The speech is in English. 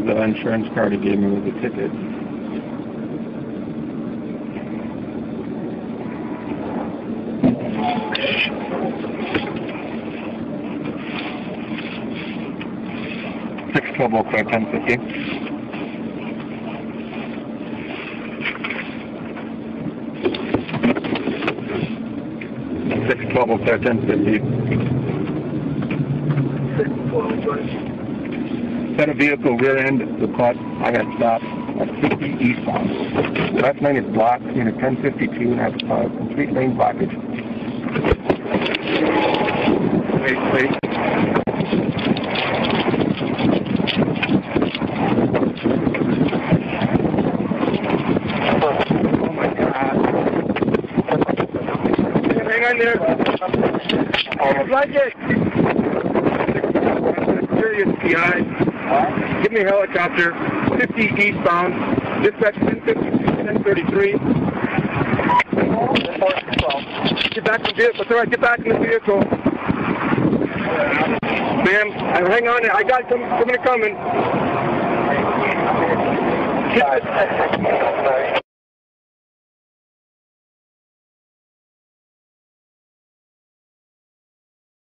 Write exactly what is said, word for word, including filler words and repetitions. is the insurance card he gave me with the ticket. six twelve Oak Road, ten fifty. six twelve Oak Road, ten fifty. Set a vehicle rear end to the clutch. I got stopped at fifty eastbound. Left lane is blocked in a ten fifty-two and has uh, complete lane blockage. Wait, wait. Oh my God. Hang on there. Like it. P I. Uh, give me a helicopter, fifty eastbound, dispatch ten fifty-two, ten thirty-three. Get back in the vehicle. It's all right, get back in the vehicle. Ma'am, hang on. I got some, somebody coming.